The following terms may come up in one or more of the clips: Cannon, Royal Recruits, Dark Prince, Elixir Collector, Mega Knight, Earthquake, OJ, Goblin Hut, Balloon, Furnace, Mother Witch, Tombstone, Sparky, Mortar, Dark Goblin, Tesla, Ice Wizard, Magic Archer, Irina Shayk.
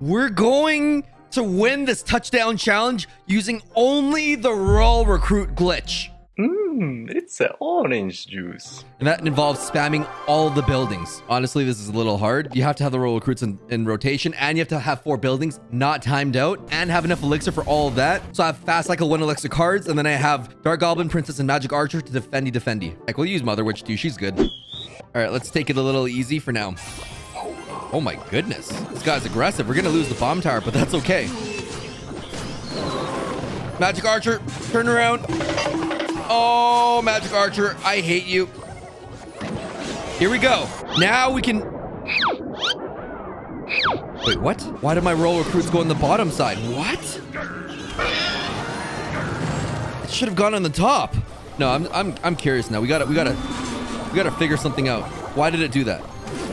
We're going to win this touchdown challenge using only the Royal Recruit glitch. It's an orange juice. And that involves spamming all the buildings. Honestly, this is a little hard. You have to have the Royal Recruits in rotation, and you have to have 4 buildings not timed out and have enough elixir for all of that. So I have Fast Cycle 1 elixir cards, and then I have Dark Goblin, Princess, and Magic Archer to defendy. Heck, we'll use Mother Witch too. She's good. All right, let's take it a little easy for now. Oh my goodness. This guy's aggressive. We're going to lose the bomb tower, but that's okay. Magic Archer, turn around. Oh, Magic Archer, I hate you. Here we go. Now we can... Wait, what? Why did my Royal Recruits go on the bottom side? What? It should have gone on the top. No, I'm curious now. We gotta figure something out. Why did it do that?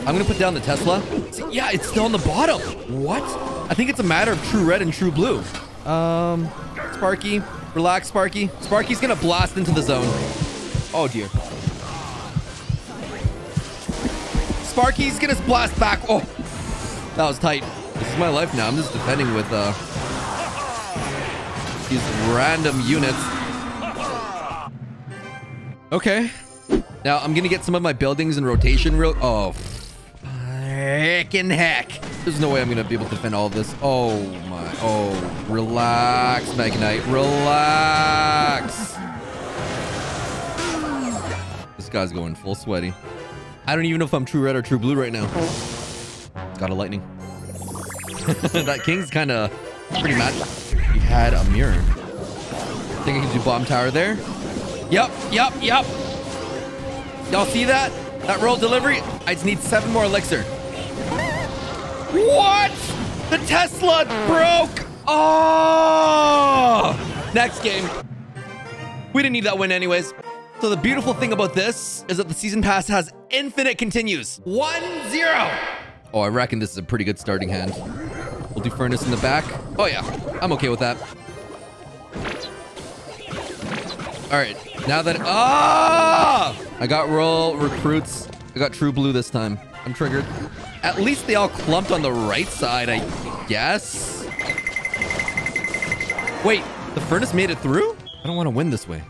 I'm gonna put down the Tesla. Yeah, it's still on the bottom. What? I think it's a matter of true red and true blue. Sparky, relax, Sparky. Sparky's gonna blast into the zone. Oh dear. Sparky's gonna blast back. Oh, that was tight. This is my life now. I'm just defending with these random units. Okay. Now, I'm going to get some of my buildings in rotation real... Oh, frickin' heck. There's no way I'm going to be able to defend all of this. Oh, my... Oh, relax, Mega Knight. Relax. This guy's going full sweaty. I don't even know if I'm true red or true blue right now. It's got a lightning. That king's kind of pretty mad. He had a mirror. I think I can do bomb tower there. Yep, yep, yep. Y'all see that? That roll delivery? I just need 7 more elixir. What? The Tesla broke. Oh! Next game. We didn't need that win anyways. So the beautiful thing about this is that the season pass has infinite continues. 1-0. Oh, I reckon this is a pretty good starting hand. We'll do Furnace in the back. Oh yeah, I'm okay with that. All right, now that... Oh! I got Royal Recruits. I got True Blue this time. I'm triggered. At least they all clumped on the right side, I guess. Wait, the Furnace made it through? I don't want to win this way.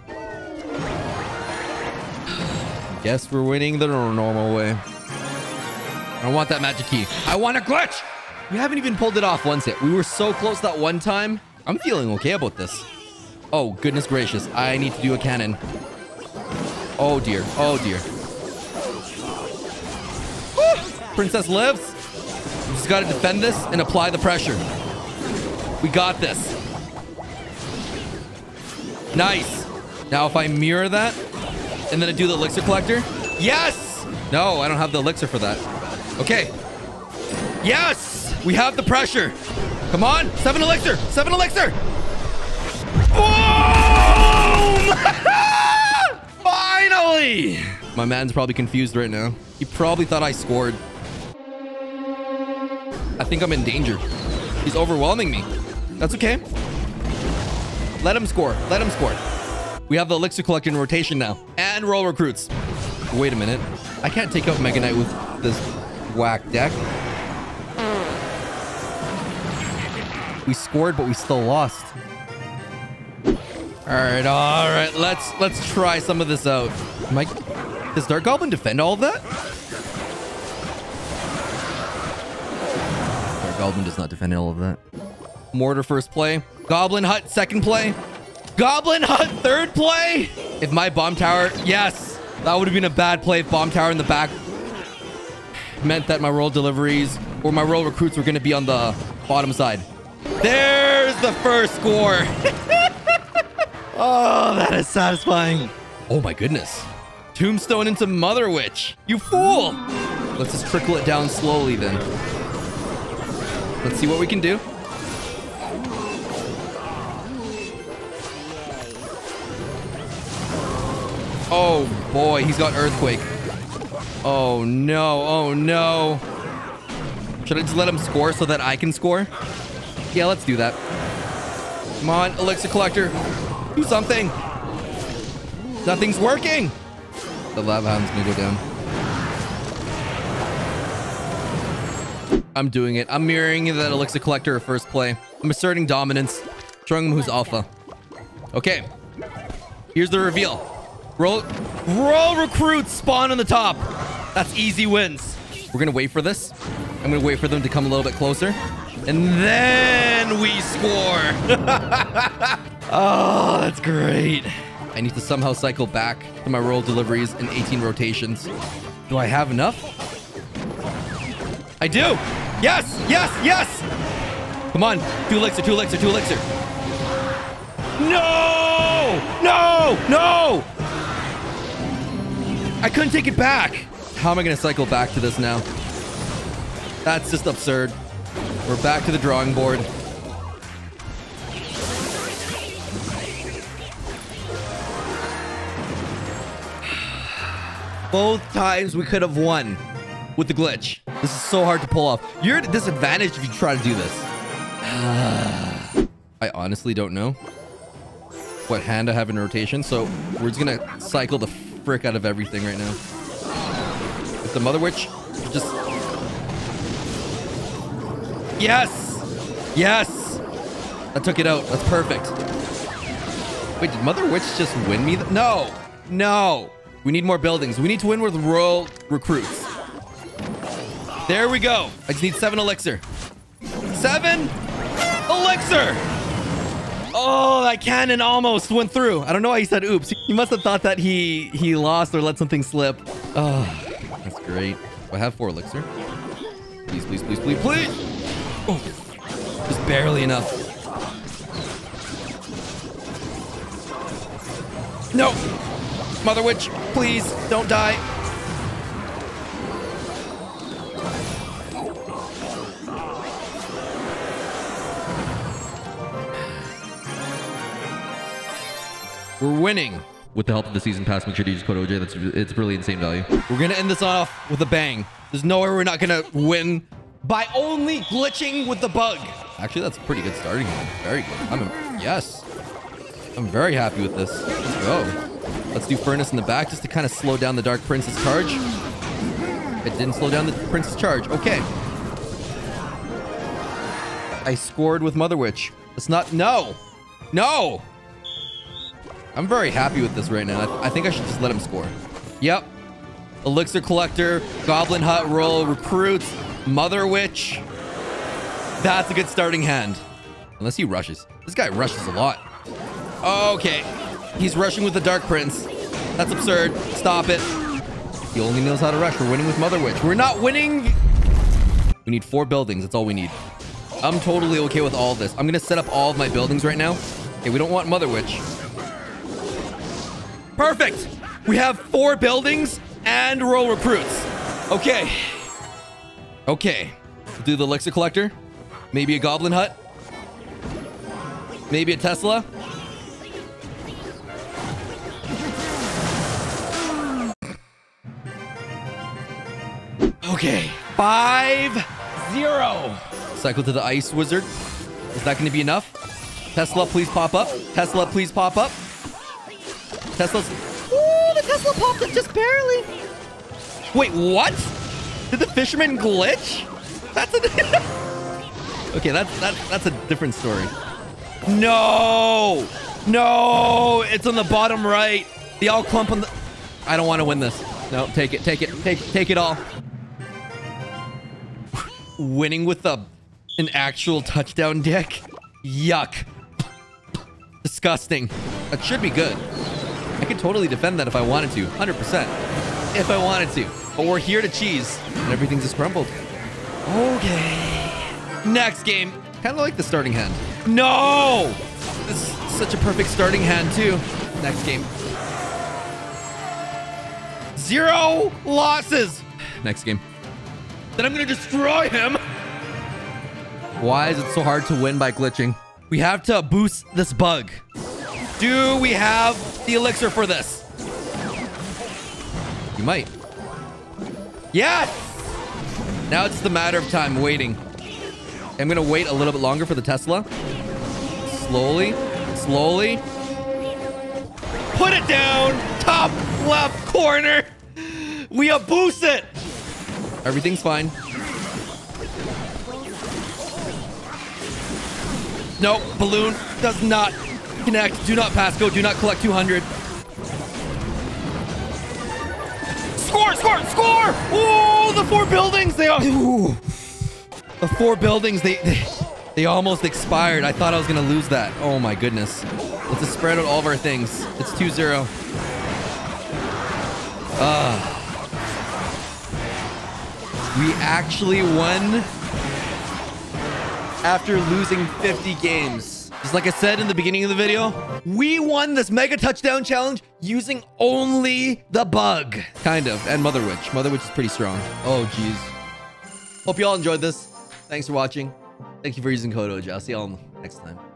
Guess we're winning the normal way. I don't want that magic key. I want a glitch! We haven't even pulled it off once yet. We were so close that one time. I'm feeling okay about this. Oh, goodness gracious. I need to do a cannon. Oh, dear. Oh, dear. Woo! Princess lives. We just got to defend this and apply the pressure. We got this. Nice. Now, if I mirror that and then I do the Elixir Collector. Yes! No, I don't have the elixir for that. Okay. Yes! We have the pressure. Come on. 7 elixir. 7 elixir. Boom! Finally! My man's probably confused right now. He probably thought I scored. I think I'm in danger. He's overwhelming me. That's okay. Let him score. Let him score. We have the Elixir Collector in rotation now. And Royal Recruits. Wait a minute. I can't take out Mega Knight with this whack deck. We scored, but we still lost. All right, let's try some of this out. Mike, does Dark Goblin defend all of that? Dark Goblin does not defend all of that. Mortar first play. Goblin Hut second play. Goblin Hut third play. If my bomb tower, yes, that would have been a bad play if bomb tower in the back meant that my Royal deliveries or my Royal Recruits were going to be on the bottom side. There's the first score. Oh, that is satisfying. Oh my goodness. Tombstone into Mother Witch. You fool. Let's just trickle it down slowly then. Let's see what we can do. Oh boy, he's got Earthquake. Oh no, oh no. Should I just let him score so that I can score? Yeah, let's do that. Come on, Elixir Collector. Do something. Nothing's working. The lava hound's gonna go down. I'm doing it. I'm mirroring that Elixir Collector at first play. I'm asserting dominance, showing him who's alpha. Okay. Here's the reveal. Royal Recruits spawn on the top. That's easy wins. We're gonna wait for this. I'm gonna wait for them to come a little bit closer. And then we score. Oh, that's great. I need to somehow cycle back to my royal deliveries in 18 rotations. Do I have enough? I do. Yes, yes, yes. Come on. Two elixir, two elixir, two elixir. No, no, no. I couldn't take it back. How am I going to cycle back to this now? That's just absurd. We're back to the drawing board. Both times we could have won with the glitch. This is so hard to pull off. You're at a disadvantage if you try to do this. I honestly don't know what hand I have in rotation, so we're just going to cycle the frick out of everything right now. With the Mother Witch, just... Yes! Yes! I took it out. That's perfect. Wait, did Mother Witch just win me? No! No! We need more buildings. We need to win with Royal Recruits. There we go. I just need 7 elixir. 7 elixir! Oh, that cannon almost went through. I don't know why he said oops. He must have thought that he lost or let something slip. Oh, that's great. I have 4 elixir. Please, please, please, please, please! Oh, just barely enough. No! Mother Witch, please don't die. We're winning with the help of the season pass. Make sure to use code OJ. It's really insane value. We're gonna end this off with a bang. There's no way we're not gonna win by only glitching with the bug. Actually, that's a pretty good starting one. Very good. Yes. I'm very happy with this. Let's go. Let's do Furnace in the back just to kind of slow down the Dark Prince's charge. It didn't slow down the Prince's charge. Okay. I scored with Mother Witch. It's not... No! No! I'm very happy with this right now. I think I should just let him score. Yep. Elixir Collector, Goblin Hut, Royal Recruits, Mother Witch. That's a good starting hand. Unless he rushes. This guy rushes a lot. Okay. He's rushing with the Dark Prince. That's absurd. Stop it. He only knows how to rush. We're winning with Mother Witch. We're not winning. We need 4 buildings. That's all we need. I'm totally okay with all this. I'm going to set up all of my buildings right now. Okay, we don't want Mother Witch. Perfect. We have 4 buildings and Royal Recruits. Okay. Okay. We'll do the Elixir Collector. Maybe a Goblin Hut. Maybe a Tesla. Okay, 5-0. Cycle to the Ice Wizard. Is that going to be enough? Tesla, please pop up. Tesla, please pop up. Tesla's... Ooh, the Tesla popped up just barely. Wait, what? Did the fisherman glitch? That's a... Okay, that's a different story. No! No! It's on the bottom right. They all clump on the... I don't want to win this. No, take it, take it, take it all. Winning with an actual touchdown deck? Yuck. Disgusting. That should be good. I could totally defend that if I wanted to. 100%. If I wanted to. But we're here to cheese. And everything's just crumbled. Okay. Next game. Kind of like the starting hand. No! This is such a perfect starting hand, too. Next game. 0 losses. Next game. Then I'm going to destroy him. Why is it so hard to win by glitching? We have to boost this bug. Do we have the elixir for this? You might. Yes! Now it's just a matter of time waiting. I'm going to wait a little bit longer for the Tesla. Slowly. Slowly. Put it down. Top left corner. We boost it. Everything's fine. Nope, balloon does not connect. Do not pass go. Do not collect 200. Score, score, score! Oh, the four buildings. They are. Ooh. The four buildings. They almost expired. I thought I was gonna lose that. Oh my goodness. Let's just spread out all of our things. It's 2-0. We actually won after losing 50 games. Just like I said in the beginning of the video, we won this mega touchdown challenge using only the bug. Kind of. And Mother Witch. Mother Witch is pretty strong. Oh, geez. Hope you all enjoyed this. Thanks for watching. Thank you for using code OJ. I'll see y'all next time.